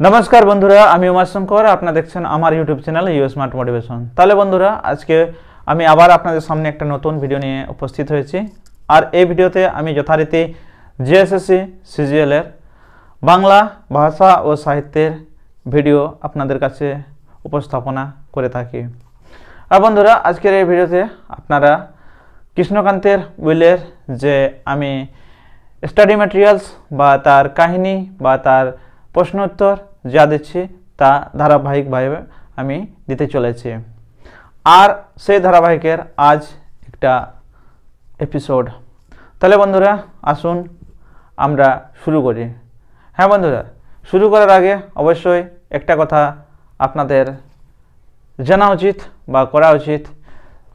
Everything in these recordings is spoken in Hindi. नमस्कार बंधुरा आमी उमाशंकर आपनारा देखछेन आमार YouTube channel you smart motivation. ताहले बंधुरा आज के आमी आबार आपनादेर सामने एक नतून भिडियो निये उपस्थित होयेछि और एई भिडियोते आमी यथारीति जेएसएससी सीजीएल एर बांगला भाषा और साहित्येर भिडियो आपनादेर काछे उपस्थापना करे थाकि। आर बंधुरा आजकेर एई भिडियोते आपनारा কৃষ্ণকান্তের উইলের जे आमी स्टाडी मटेरियल्स बा तार काहिनी बा तार प्रश्नोत्तर जा दिच्छी ता धारावाहिक भावे आमी दिते चलेछि आर सेई धारावाहिकेर आज एकटा एपिसोड। ताहले बंधुरा आसुन आमरा शुरू करी। हाँ बंधुरा शुरू करार आगे अवश्य एकटा कथा आपनादेर जाना उचित बा करा उचित।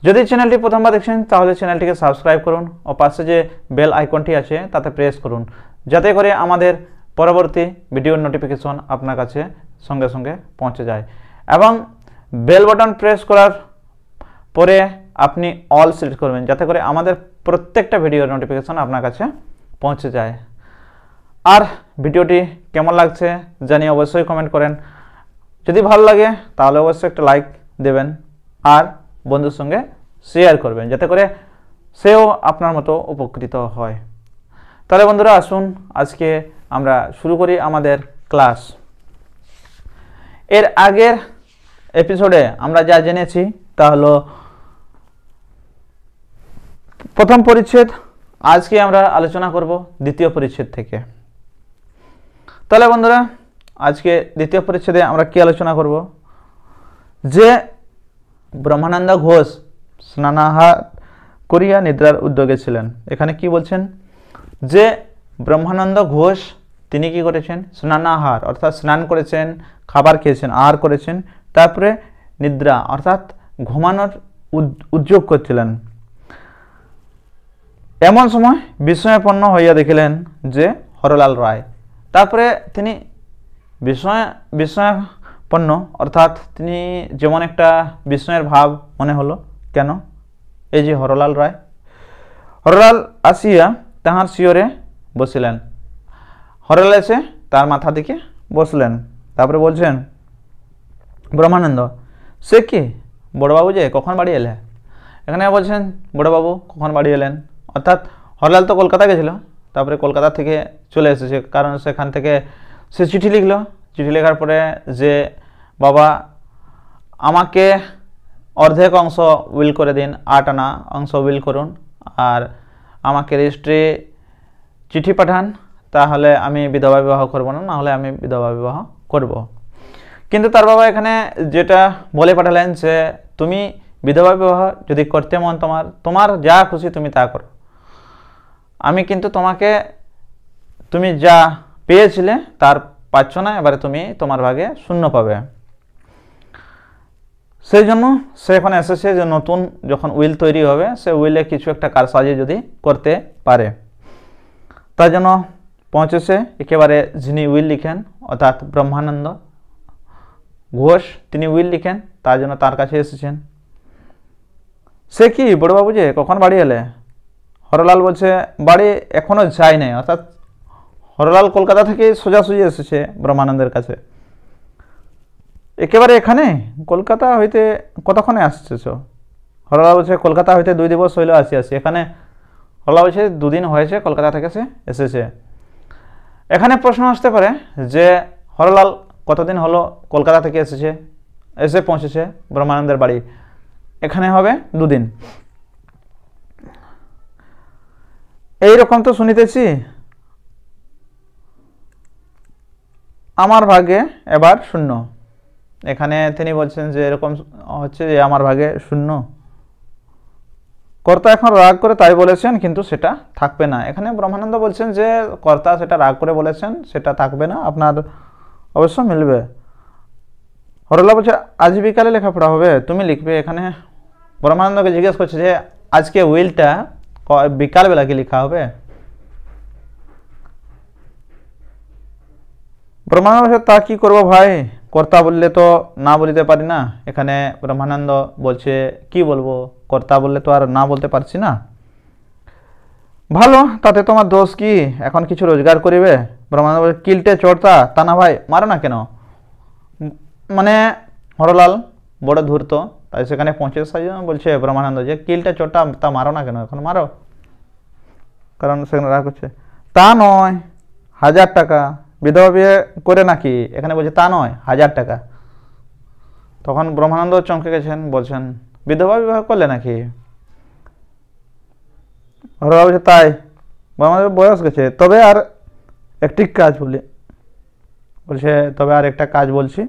यदि चैनलটি প্রথমবার দেখছেন তাহলে চ্যানেলটিকে সাবস্ক্রাইব করুন ও পাশে যে বেল আইকনটি আছে তাতে প্রেস করুন যাতে করে আমাদের পরবর্তী ভিডিওর নোটিফিকেশন আপনার কাছে সঙ্গে সঙ্গে পৌঁছে যায় এবং বেল বাটন প্রেস করার পরে আপনি অল সিলেক্ট করবেন যাতে করে আমাদের প্রত্যেকটা ভিডিওর নোটিফিকেশন আপনার কাছে পৌঁছে যায়। আর ভিডিওটি কেমন লাগছে জানিয়ে অবশ্যই কমেন্ট করেন। যদি ভালো লাগে তাহলে অবশ্যই একটা লাইক দেবেন আর বন্ধুর সঙ্গে শেয়ার করবেন যাতে করে সেও আপনার মতো উপকৃত হয়। তাহলে বন্ধুরা আসুন আজকে আমরা শুরু করি আমাদের ক্লাস। এর আগের এপিসোডে আমরা যা জেনেছি তা হলো প্রথম পরিচ্ছেদ। আজকে আমরা আলোচনা করব দ্বিতীয় পরিচ্ছেদ থেকে। তাহলে বন্ধুরা আজকে দ্বিতীয় পরিচ্ছেদে আমরা কি আলোচনা করব যে ব্রহ্মানন্দ ঘোষ স্নানাহার করিয়া নিদ্রার উদ্যোগে ছিলেন। এখানে কি বলছেন যে ব্রহ্মানন্দ ঘোষ তিনি কি করেছেন স্নানাহার অর্থাৎ স্নান করেছেন খাবার খেয়েছেন আহার করেছেন তারপরে নিদ্রা অর্থাৎ ঘুমানোর উদ্যোগ করছিলেন। এমন সময় বিস্ময়পন্ন হইয়া দেখিলেন যে হরলাল রায়। তারপরে তিনি বিস্ময়পন্ন অর্থাৎ তিনি যেমন একটা বিস্ময়ের ভাব মনে হলো কেন এই যে হরলাল রায়। হরলাল আসিয়া তাহার শিয়রে বসিলেন। হরলাল এসে তার মাথা দিকে বসলেন। তারপরে বলছেন ব্রহ্মানন্দ সে কি বড়বাবু যে কখন বাড়ি এলে। এখানে বলছেন বড়বাবু কখন বাড়ি এলেন অর্থাৎ হরলাল তো কলকাতা গেছিল তারপরে কলকাতা থেকে চলে এসেছে কারণ সেখান থেকে সে চিঠি লিখলো। চিঠি লেখার পরে যে বাবা আমাকে অর্ধেক অংশ উইল করে দিন 8 আনা অংশ উইল করুন আর আমাকে রেজিস্ট্রি চিঠি পাঠান তাহলে আমি বিধবা বিবাহ করব না হলে আমি বিধবা বিবাহ করব। কিন্তু তার বাবা এখানে যেটা বলে পাঠালেন যে তুমি বিধবা বিবাহ যদি করতে মন তোমার তোমার যা খুশি তুমি তা করো আমি কিন্তু তোমাকে তুমি যা পেয়েছিলে তার পাচ্ছ না এবারে তুমি তোমার ভাগে শূন্য পাবে। সেই জন্য সে এখন এসেছে যে নতুন যখন উইল তৈরি হবে সে উইলে কিছু একটা কারসাজি যদি করতে পারে তার জন্য পৌঁছেছে একেবারে যিনি উইল লিখেন অর্থাৎ ব্রহ্মানন্দ ঘোষ তিনি উইল লিখেন তার জন্য তার কাছে এসেছেন। সে কি বড়বাবু যে কখন বাড়ি এলে। হরলাল বলছে বাড়ি এখনও যায় নাই অর্থাৎ হরলাল কলকাতা থেকে সোজাসুজি এসেছে ব্রহ্মানন্দের কাছে একেবারে এখানে কলকাতা হইতে কতক্ষণে আসতেছ। হরলাল বলছে কলকাতা হইতে 2 দিবস হইল আসি এখানে। হরলাল বলছে 2 দিন হয়েছে কলকাতা থেকে সে এসেছে। এখানে প্রশ্ন আসতে পারে যে হরলাল কতদিন হলো কলকাতা থেকে এসেছে এসে পৌঁছেছে ব্রহ্মানন্দের বাড়ি এখানে হবে 2 দিন এইরকম তো শুনিতেছি আমার ভাগে এবার শূন্য। এখানে তিনি বলছেন যে এরকম হচ্ছে যে আমার ভাগে শূন্য কর্তা এখন রাগ করে তাই বলেছেন কিন্তু সেটা থাকবে না। এখানে ব্রহ্মানন্দ বলছেন যে কর্তা সেটা রাগ করে বলেছেন সেটা থাকবে না আপনার অবশ্য মিলবে। হরলা বলছে আজ বিকালে লেখাপড়া হবে তুমি লিখবে। এখানে ব্রহ্মানন্দকে জিজ্ঞেস করছে যে আজকে উইলটা বিকালবেলা কি লেখা হবে। ব্রহ্মানন্দ বলছে তা কী করবো ভাই কর্তা বললে তো না বলিতে পারি না। এখানে ব্রহ্মানন্দ বলছে কি বলবো কর্তা বললে তো আর না বলতে পারছি না। ভালো তাতে তোমার দোষ কি এখন কিছু রোজগার করিবে ब्रह्मानंद किलटे चोरता ताना भाई मारो ना केन माने हरलाल बड़ो धूर्त তাই সেখানে পৌঁছে সাইজ বলছে ব্রহ্মানন্দ যে কিলটা চোটা তা মারো না কেন এখন মারো কারণ সেখানে রাগ হচ্ছে তা নয় 1000 টাকা বিধবা বিয়ে করে নাকি এখানে বলছে তা নয় 1000 টাকা তখন ব্রহ্মানন্দ চমকে গেছেন বলছেন বিধবা বিবাহ করলে নাকি হরলাল বলছে তাই ব্রহ্মানন্দ বয়স গেছে তবে আর একটি কাজ বলে বলছে তবে আর একটা কাজ বলছি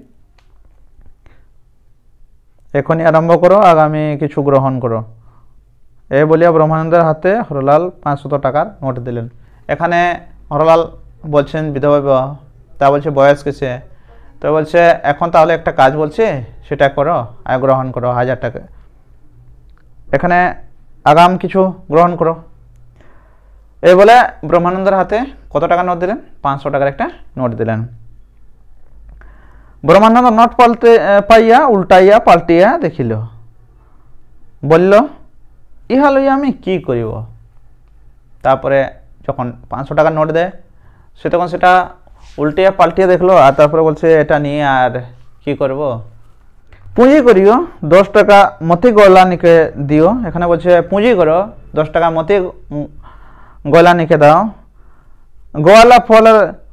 एखनी आरम्भ करो आगामी किछु ग्रहण करो ए बोलिया ब्रह्मानंदर हाथे हरलाल 500 टाकार नोट दिलेन एखाने हरलाल बोलछेन विधवा विवाह ता बोलछे बयस किसे तो बोलछे एखन ताहले एकटा काज बोलछे सेटा करो आय ग्रहण करो 1000 टाका एखाने आगाम किछु ग्रहण करो ए बोले ब्रह्मानंदर हाथे कत टाका नोट दिलेन 500 टाकार एकटा नोट दिलेन ब्रह्मानंद नोट पाल्टे पाइया उल्टाइया पाल्टिया देखिल बोल इहा लइया आमी कि करिब तारपरे जखन 500 टाका नोट दे से तखन सेटा उल्टिया पाल्टिया देखलो आर तारपरे बोलछे एटा निये आर कि करब पुंजी करियो 10 टाका मति गलानिके दिओ एखाने बोलछे पुंजी करो 10 टाका मति गलानिके दाओ गोला फल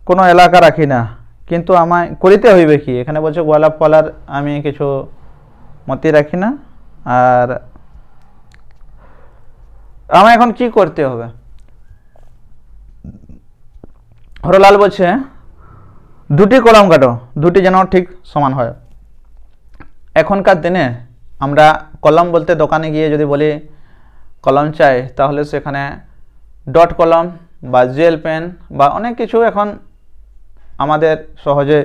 कोनो एलाका राखी ना किन्तु आमाय करिते हइबे कि एखाने बोलछे गोला फलार आमी किछु मति राखी ना आर आमाय एखन कि करते हबे हरलाल बोलछे दुटी कलम काटो दुटी जेन ठीक समान हय एखनकार दिने आमरा कलम बोलते दोकाने गिये जोदि बोली कलम चाइ ताहले सेखाने डट कलम बा जेल पेन बा अनेक किछु एखन आमादेर सहजे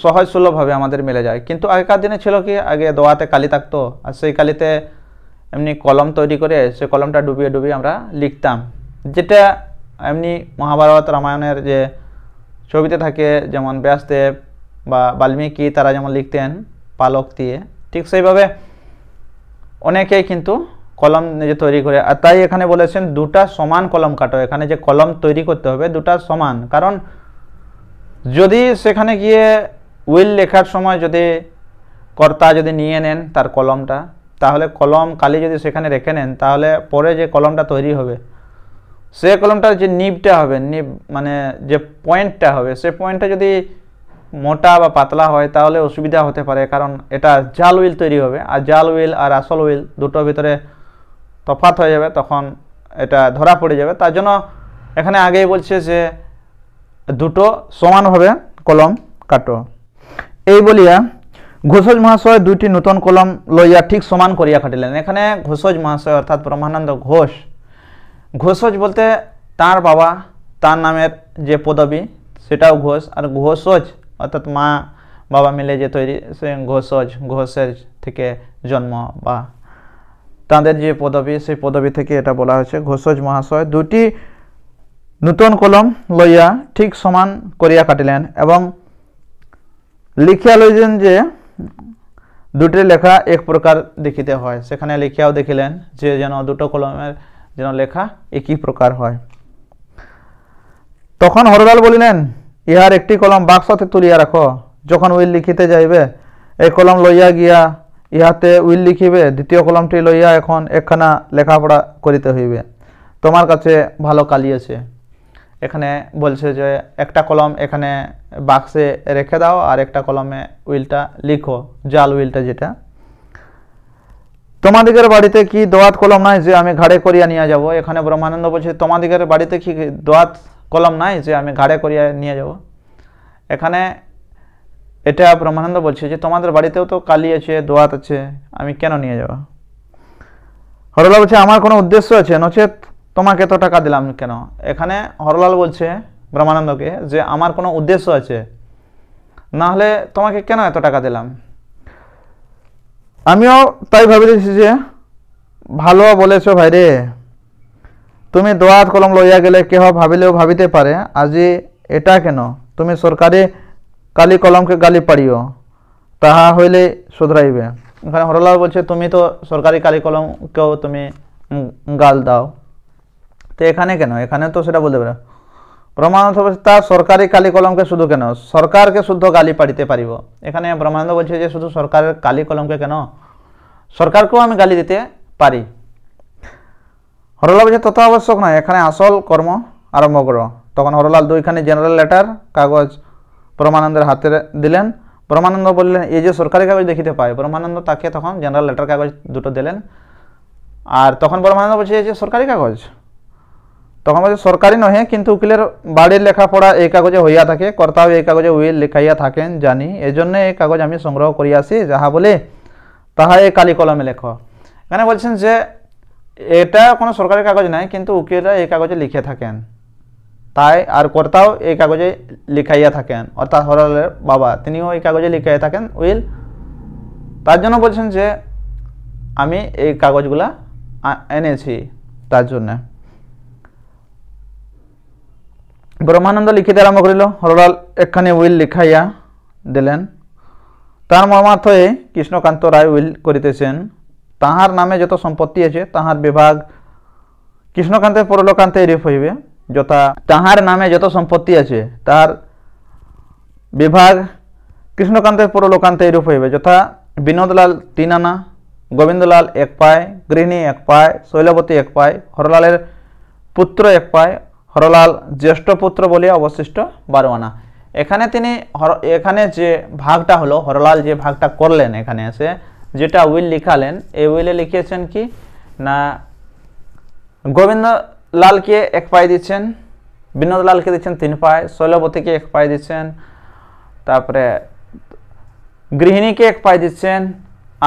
सहज सुलभ भावे आमादेर मिले जाए किन्तु आगेकार दिने छिलो कि आगे दोआते काली थाकतो आर सेई कालीते एमनि कलम तैरि करे सेई कलमटा डुबिये डुबिये आमरा लिखताम जेटा एमनि महाभारत रामायणेर जे छबिते थाके जेमन व्यासदेव बा वाल्मीकि तारा जेमन लिखतेन पालक दिये ठीक सेइभाबे अनेकेई किन्तु कलम निजे तैरि करे आर ताई एखाने बोलेछेन दुटा समान कलम काटो एखाने जे कलम तैरि करते होबे दुटा समान कारण यदि सेखाने गिये उइल लेखार समय यदि कर्ता यदि निये नेन तार कलमटा ताहले कलम काली यदि सेखाने रेखे नेन ताहले परे जे कलमटा तैरि होबे से कलमटार जे निबटा होबे निब माने जे पॉइंटटा होबे से पॉइंटटा यदि मोटा बा पतला होय ताहले असुविधा होते पारे कारण एटा जाल उइल तैरि होबे आर जाल उइल आर आसल उइल दुटोर भितरे तफात हो जाए तखन एटा धरा पड़े जाए तार जोन्नो एखाने आगेई बोलछे जे दुटो समानभावे कलम काटो एई बोलिया घोषज महाशय दुइटी नूतन कलम लइया ठीक समान करिया काटिलेन एखाने घोषज महाशय अर्थात ब्रह्मानंद घोष घोषज बोलते तार बाबा तार नामेर जे पदवी सेटाओ घोष आर घोषज अर्थात मा बाबा मिले जे तैरि से घोषज घोषेर थेके जन्म बा तादेर जे पदवी से पदवी थेके एटा बोला होयेछे घोषज महाशय दुटी नूतन कलम लइया ठीक समान करिया काटिलेन एवं लिखिया लइलेन जे दुटी लेखा एक प्रकार देखिते हय सेखाने लिखियाओ देखिलेन जे जेन दुटो कलमेर जेन लेखा एक ही प्रकार हय तखन हरलाल बलिलेन इहार एकटी कलम बाक्सते तुलिया राखो जखन उइल लिखिते जाइबे ए कलम लइया गिया इहाते उइल लिखिबे द्वितीय कलमटी लइया एखन एकखाना लेखापड़ा करिते हइबे तोमार काछे भालो काली आछे एखाने बोलछे जे एकटा कलम एखाने बक्से रेखे दाओ आर एकटा कलमे उइलटा लिखो जाल उइलटा जेटा तोमादेर बाड़ीते कि दोआत कलम नाइ जे आमि घाड़े करिया निये जाबो एखाने ब्रह्मानंद बोलछे तोमादेर बाड़ीते कि दोआत कलम नाइ जे आमि घाड़े करिया निये जाबो एखाने एटा ब्रह्मानंद बोलछे जे तोमादेर बाड़ीतेओ तो काली आछे दोआत आछे आमि केन निये जाबो हरलाल बोलछे आमार कोनो उद्देश्य आछे नचेत तोमाके तो टाका दिलाम केन एखाने हरलाल बोलछे ब्रह्मानंदके जे आमार कोनो उद्देश्य आछे ना हले तोमाके केन एत टाका दिलाम आमिओ ताई भाबितेछि जे भालो बोलेछो भाई रे तुमि दोआत कलम लइया गेले केह भाबिलेओ भाबिते पारे आजि एटा केन तुमि सरकारी काली कलम के गाली पाड़ियो ताहा हइले सुधराइबे एखाने हरलाल बोलछे तुमि तो सरकारी काली कलम केओ तुमि गाल दाओ तो एखाने केन एखाने तो सेटा बोलते पारो ব্রহ্মানন্দ বলছে সরকারি কালি কলমকে শুধু কেন সরকারকে শুদ্ধ কালি পাড়িতে পারিব। এখানে ব্রহ্মানন্দ বলছে যে শুধু সরকারের কালি কলমকে কেন সরকারকেও আমি গালি দিতে পারি। হরলাল বলছে তত আবশ্যক নয়, এখানে আসল কর্ম আরম্ভ করো। তখন হরলাল দুইখানি জেনারেল লেটার কাগজ ব্রহ্মানন্দের হাতে দিলেন। ব্রহ্মানন্দ বললেন এই যে সরকারি কাগজ দেখিতে পাই। ব্রহ্মানন্দ তাকে তখন জেনারেল লেটার কাগজ দুটো দিলেন। আর তখন ব্রহ্মানন্দ বলছে এই যে সরকারি কাগজ। তখন বলছে সরকারি নহে কিন্তু উকিলের বাড়ির লেখাপড়া এই কাগজে হইয়া থাকে, কর্তাও এই কাগজে উইল লিখাইয়া থাকেন জানি, এজন্য এই কাগজ আমি সংগ্রহ করিয়াছি, যাহা বলে তাহা এই কালি কলমে লেখ। এখানে বলছেন যে এটা কোনো সরকারি কাগজ নাই কিন্তু উকিলরা এই কাগজে লিখে থাকেন তাই, আর কর্তাও এই কাগজে লিখাইয়া থাকেন, অর্থাৎ হরলালের বাবা তিনিও এই কাগজে লিখাইয়া থাকেন উইল। তার জন্য বলছেন যে আমি এই কাগজগুলা এনেছি। তার জন্য ব্রহ্মানন্দ লিখিতে আরম্ভ করিল। হরলাল একখানি উইল লিখাইয়া দিলেন। তার মর্মার্থ এই কৃষ্ণকান্ত রায় উইল করিতেছেন, তাহার নামে যত সম্পত্তি আছে তাহার বিভাগ কৃষ্ণকান্তের পরলোকান্তে রেফ হইবে, যথা তাহার নামে যত সম্পত্তি আছে তার বিভাগ কৃষ্ণকান্তের পরলোকান্তে এরূপ হইবে, যথা বিনোদলাল 3 আনা, গোবিন্দলাল 1 পায়, গৃহিণী 1 পায়, শৈলবতী 1 পায়, হরলালের পুত্র 1 পায়, হরলাল জ্যেষ্ঠ পুত্র বলিয়া অবশিষ্ট 12 আনা। এখানে তিনি এখানে যে ভাগটা হলো হরলাল যে ভাগটা করলেন, এখানে এসে যেটা উইল লিখালেন, এই উইলে লিখিয়েছেন কি না গোবিন্দলালকে 1 পায় দিচ্ছেন, বিনোদলালকে দিচ্ছেন 3 পায়, শৈলবতীকে 1 পায় দিচ্ছেন, তারপরে গৃহিণীকে 1 পায় দিচ্ছেন,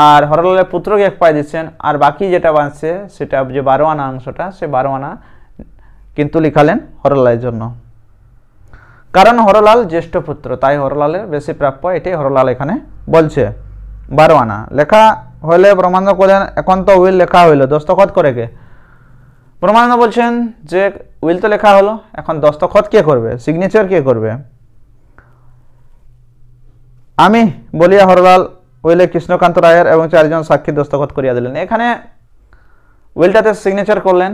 আর হরলালের পুত্রকে 1 পায় দিচ্ছেন। আর বাকি যেটা বাঁচছে সেটা যে 12 আনা অংশটা, সে 12 আনা কিন্তু লিখালেন হরলালের জন্য, কারণ হরলাল জ্যেষ্ঠ পুত্র তাই হরলালের বেশি প্রাপ্য, এটাই হরলাল এখানে বলছে। 12 আনা লেখা হইলে ব্রহ্মানন্দ বলেন এখন তো উইল লেখা হইল, দস্তখত করে কে? ব্রহ্মানন্দ বলছেন যে উইল তো লেখা হলো, এখন দস্তখত কে করবে, সিগনেচার কে করবে? আমি বলিয়া হরলাল উইলে কৃষ্ণকান্ত রায়ের এবং 4 জন সাক্ষী দস্তখত করিয়া দিলেন। এখানে উইলটাতে সিগনেচার করলেন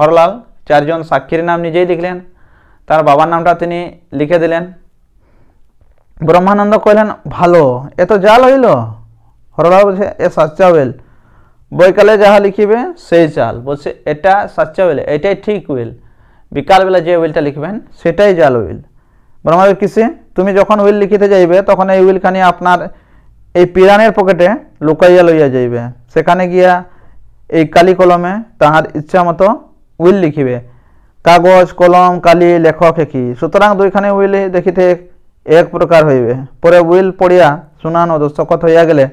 হরলাল, 4 জন সাক্ষীর নাম নিজেই লিখলেন, তার বাবার নামটা তিনি লিখে দিলেন। ব্রহ্মানন্দ কইলেন ভালো, এ তো জাল হইল। হরলাল বলছে এ সাচ্চা উইল, বৈকালে যাহা লিখিবে সেই জাল। বলছে এটা সাচ্চা উইল, এটাই ঠিক উইল, বিকালবেলা যে উইলটা লিখবেন সেটাই জাল উইল। ব্রহ্মানন্দ কিসে তুমি যখন উইল লিখিতে যাইবে তখন এই উইলখানি আপনার এই পিরানের পকেটে লুকাইয়া লইয়া যাইবে, সেখানে গিয়া এই কালি কলমে তাহার ইচ্ছা মতো উইল লিখিবে। কাগজ কলম কালি লেখক কি, সুতরাং দুইখানে উইল দেখিতে এক প্রকার হইবে। পরে উইল পড়িয়া শুনান ও দস্তখত হইয়া গেলে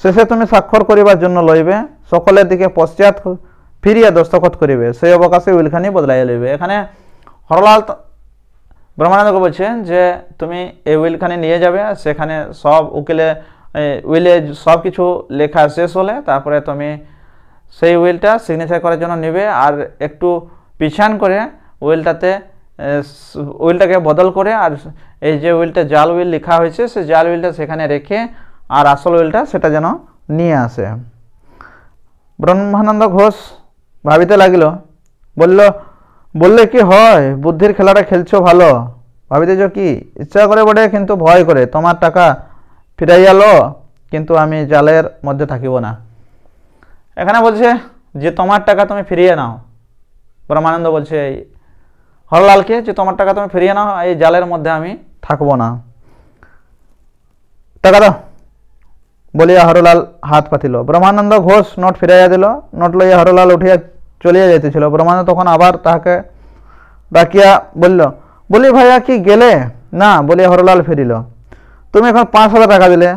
শেষে তুমি স্বাক্ষর করিবার জন্য লইবে, সকলের দিকে পশ্চাৎ ফিরিয়া দস্তখত করিবে, সেই অবকাশে উইলখানি বদলাইয়া লইবে। এখানে হরলাল ব্রহ্মানন্দকে বলছেন যে তুমি এই উইলখানি নিয়ে যাবে, সেখানে সব উকিলে উইলে সব কিছু লেখা শেষ হলে তারপরে তুমি সেই উইলটা সিগনেচার করার জন্য নেবে, আর একটু পিছান করে উইলটাকে বদল করে আর এই যে উইলটা জাল উইল লেখা হয়েছে সে জাল উইলটা সেখানে রেখে আর আসল উইলটা সেটা যেন নিয়ে আসে। ব্রহ্মানন্দ ঘোষ ভাবিতে লাগিল, বললে কি হয়, বুদ্ধির খেলাটা খেলছো ভালো, ভাবিতেছ কি ইচ্ছা করে বটে কিন্তু ভয় করে, তোমার টাকা ফিরাইয়া লো কিন্তু আমি জালের মধ্যে থাকিব না। এখানে বলছে যে তোমার টাকা তুমি ফিরিয়ে নাও, ব্রহ্মানন্দ বলছে হরলালকে যে তোমার টাকা তুমি ফিরিয়ে নাও, এই জালের মধ্যে আমি থাকবো না, টাকা দাও বলিয়া হরলাল হাত পাতিল। ব্রহ্মানন্দ ঘোষ নোট ফিরাইয়া দিল। নোট লইয়া হরলাল উঠিয়া চলিয়া যাইতেছিল। ব্রহ্মানন্দ তখন আবার তাহাকে ডাকিয়া বলি ভাইয়া কি গেলে? না বলিয়া হরলাল ফিরিল। তুমি এখন 5,000 টাকা দিলে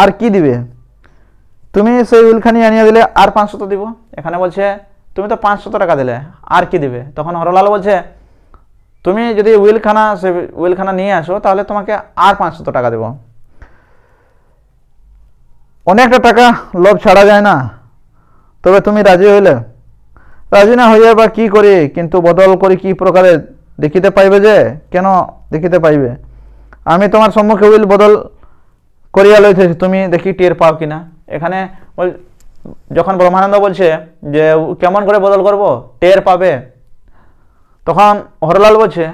আর কি দিবে? তুমি সেই উইলখানি আনিয়া দিলে আর 500 দিব। এখানে বলছে তুমি তো 500 টাকা দিলে আর কি দিবে? তখন হরলাল বলছে তুমি যদি উইলখানা নিয়ে আসো তাহলে তোমাকে আর 500 টাকা দেব। অনেকটা টাকা লোভ ছাড়া যায় না, তবে তুমি রাজি হইলে। রাজি না হইয়া বা কি করি, কিন্তু বদল করি কি প্রকারে দেখিতে পাইবে যে? কেন দেখিতে পাইবে? আমি তোমার সম্মুখে উইল বদল করিয়া লইতেছি, তুমি দেখি টের পাও কিনা। এখানে যখন ব্রহ্মানন্দ বলছে যে কেমন করে বদল করব, টের পাবে, तखन हरलाल बोलछे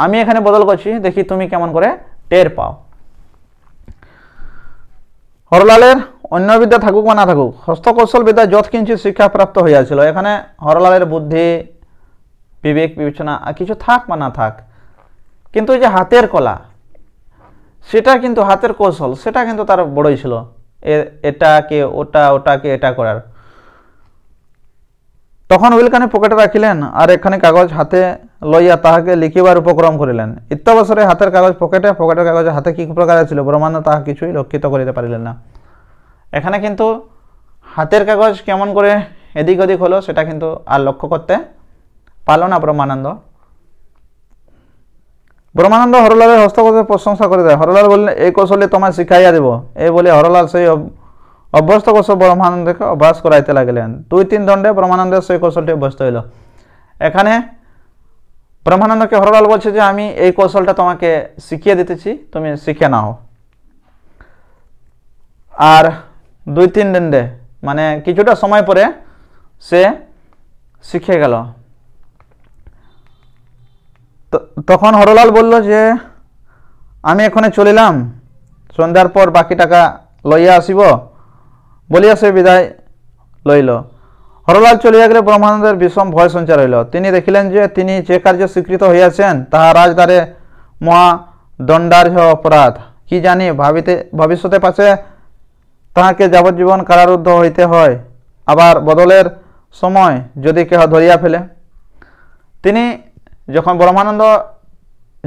आमी एखाने बदल करछि देखि तुमी केमन करे टेर पाओ। हरलालेर अन्य विद्या थाकुक बा ना थाकुक हस्तकौशल विद्या यथकिंचित शिक्षा प्राप्त हइयाछिल। एखाने हरलालेर बुद्धि विवेक विवेचना किछु थाक बा ना थाक किन्तु जे हातेर कला सेटा किन्तु हातेर कौशल सेटा किन्तु तार बड़ोई छिल। एटाके ओटा ओटाके एटा करार तखन उइलखाने पकेटे राखिलेन और एखाने कागज हाथे लइया ताहाके लिखिबार उपक्रम करिलेन। इत्यवसरे हाथेर कागज पकेटे पकेटेर कागज हाथे कि प्रकारे छिल ब्रह्मानन्द ताहा किछुई लक्षित करिते पारिलेन ना। एखाने किन्तु हाथेर कागज केमन करे एदिक ओदिक हलो सेटा किन्तु आर लक्ष्य करते पारलो ना ब्रह्मानन्द। ब्रह्मानन्द हरलालेर हस्तकौशलेर प्रशंसा करिलेन। हरलाल बोललेन एई कौशले तोमाय शिखाइया देब। एई बोले हरलाल सेई अभ्यस्त कौशल ब्रह्मानंद के अभ्यास कराइते लगलें। दुई तीन दंडे ब्रह्मानंद से कौशल अभ्यस्त हईल। एखने ब्रह्मानंद के हरलाल बोलछे जे आमी एई कौशलटा तोमाके शिखिए दितेछि तुमी शिखे नाओ। आर दुई तीन दंडे माने किछुटा समय परे से शिखे गेल। तखन हरलाल बोलल जे आमी एखने चलिलाम सन्ध्यार पर बाकी टाका लइया आसिब बोलिया से विदाय लइल। हरलाल चलिया गेले। ब्रह्मानंदेर विषम भय संचार हईल। तिनि देखिलेन जे तिनि जे कार्य स्वीकृत हइयाछेन ताहा राजदारे महा दण्डार्ह अपराध। कि जानि भाविते भविष्यते पाछे ताहाके यावज्जीवन कारारुद्ध हइते हय आबार बदलेर समय जदि केह धरिया फेले। तिनि जखन ब्रह्मानंद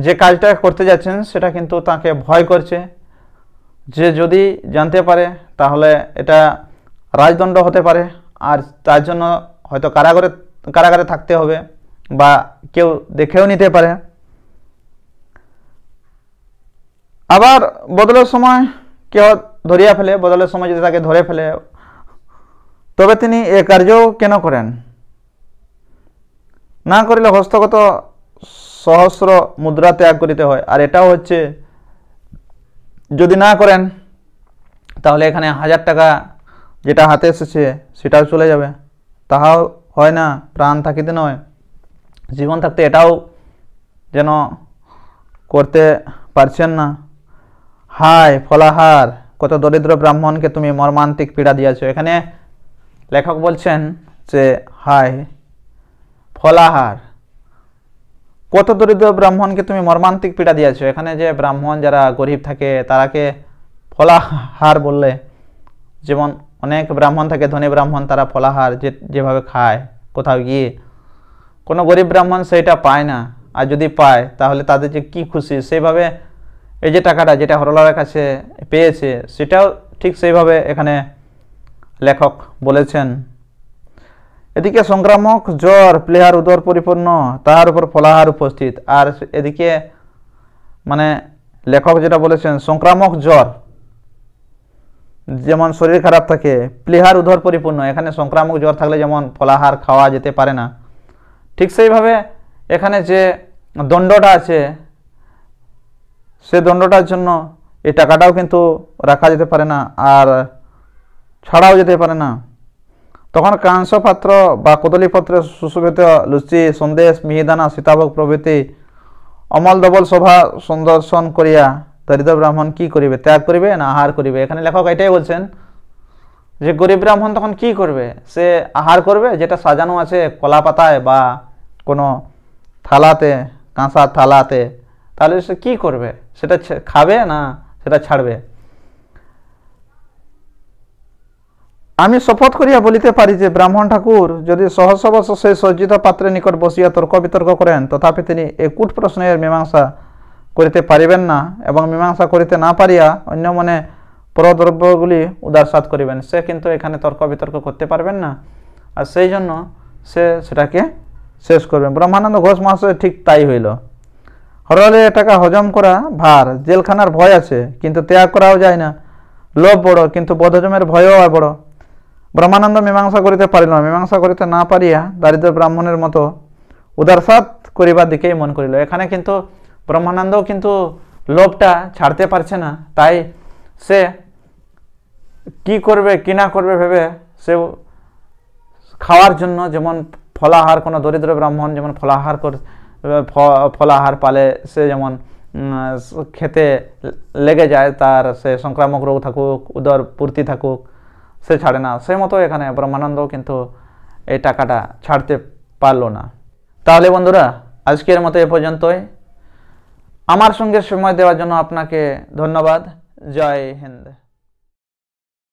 जे काजटा करते जाच्छेन सेटा किन्तु ताके भय करछे जे जदि जानते पारे ताहले एटा राजदंड होते पारे आर तार जन्य हयतो कारागारे कारागारे थाकते होबे बा केउ देखेओ निते पारे। आबार बदलेर समय केउ धरिया फेले बदलेर समय जदि ताके धरे फेले तबे तिनि ए कार्य केन करेन ना करिले हस्तगत सहस्र मुद्रा त्याग करिते हय। आर एटाओ हच्छे जदि ना करें ताहले एखाने 1000 टाका जेटा हाथे एसेछे सेटाओ चले जाबे। ताहाओ हय ना प्राण थाकिते नय जीवन थाकते एटाओ जेन करते पारछेन ना। हाय फलाहार कत दरिद्र ब्राह्मण के तुमी मर्मान्तिक पीड़ा दियाछो। एखाने लेखक बोलछेन जे हाय फलाहार कत दरिद्र ब्राह्मण के तुमी मर्मान्तिक पीड़ा दियाछो। एखाने जे ब्राह्मण जारा गरीब थाके तारा के फलाहार बोलले जेमन अनेक ब्राह्मण थाके धनी ब्राह्मण तारा फलाहार जेभावे खाय कोथाओ गिये कोनो गरीब ब्राह्मण सेटा पाय ना। आर जदि पाय ताहले तादेर जे कि खुशी सेइभावे ए जे टाकाटा जेटा हरलालेर काछे पेयेछे सेटाओ ठीक सेइभावे एखाने लेखक बोलेछेन। एदिके संक्रामक ज्वर प्लेहार उदर परिपूर्ण ताहार उपर फलाहार उपस्थित। आर एदिके माने लेखक जेटा बोलेछेन संक्रामक ज्वर जेमन शरीर खराब थाके प्लेहार उधर परिपूर्ण एखाने संक्रामक ज्वर थाकले जेमन फलाहार खावा जेते पारे ना ठीक सेइभावे एखाने जे दंडटा आछे से दंडटार जन्य ए टाकाटाओ किन्तु राखा जेते पारे ना आर छाड़ाओ जेते पारे ना। तखन कांस पात्र बा कदलीपत्रे सुशोभित लुचि सन्देश मिहिदाना सीताभोग प्रभृति अमल डबल शोभा सुदर्शन करिया दरिद्र ब्राह्मण कि करिबे त्याग करिबे ना आहार करिबे। एखाने लेखक एटाई बोलछेन जे गरीब ब्राह्मण तखन कि करबे से आहार करबे जेटा साजानो आछे कला पाताय बा कोनो थालाते कांसा थालाते ताहले से कि करबे सेटा खाबे ना सेटा छाड़बे। आमी शपथ करिया बोलिते पारी जे ब्राह्मण ठाकुर यदि सहस्र वर्ष से सज्जित पात्रे निकट बसिया तर्क वितर्क करें तथापि तिनि एकूट प्रश्नेर मीमांसा करिते पारिबेन ना एवं मीमांसा करिते ना पारिया अन्य मने परद्रव्यगुली उदारसात करिबेन। से किन्तु एखाने तर्क वितर्क करते पारबेन ना आर सेइ जन्य से सेटाके शेष करबेन। ब्रह्मानंद घोष महाशय ठीक ताई हईल। हरलालेर टाका हजम करा भार जेलखानार भय आछे किन्तु त्याग कराओ जाय ना। लोभ बड़ किन्तु बदहजमेर भयও आर बड़। ब्रह्मानंद मीमांसा करिते पारिल ना। मीमांसा करिते ना पारिया दारिद्र ब्राह्मणेर मतो उदारसात करिबार दिकेई मन करिल। एखाने किन्तु ब्रह्मानंद किन्तु लोभटा छाड़ते पारछे ना ताई से कि करबे कि ना करबे भेबे से खावार जन्य जेमन फलाहार कोनो दरिद्र ब्राह्मण जेमन फलाहार कर फलाहार पाले से जेमन खेते लेगे जाए तार से संक्रामक रोग थाकुक उदर पूर्ति थाकुक से छाड़े ना से मतो एखाने ब्रह्मानंद किन्तु ए टाकाटा छाड़ते पारलो ना। ताहले बंधुरा आजकेर मतो ए पर्यन्तই। आमार संगे समय देवार जोन्नो आपनाके धन्यवाद। जय हिंद।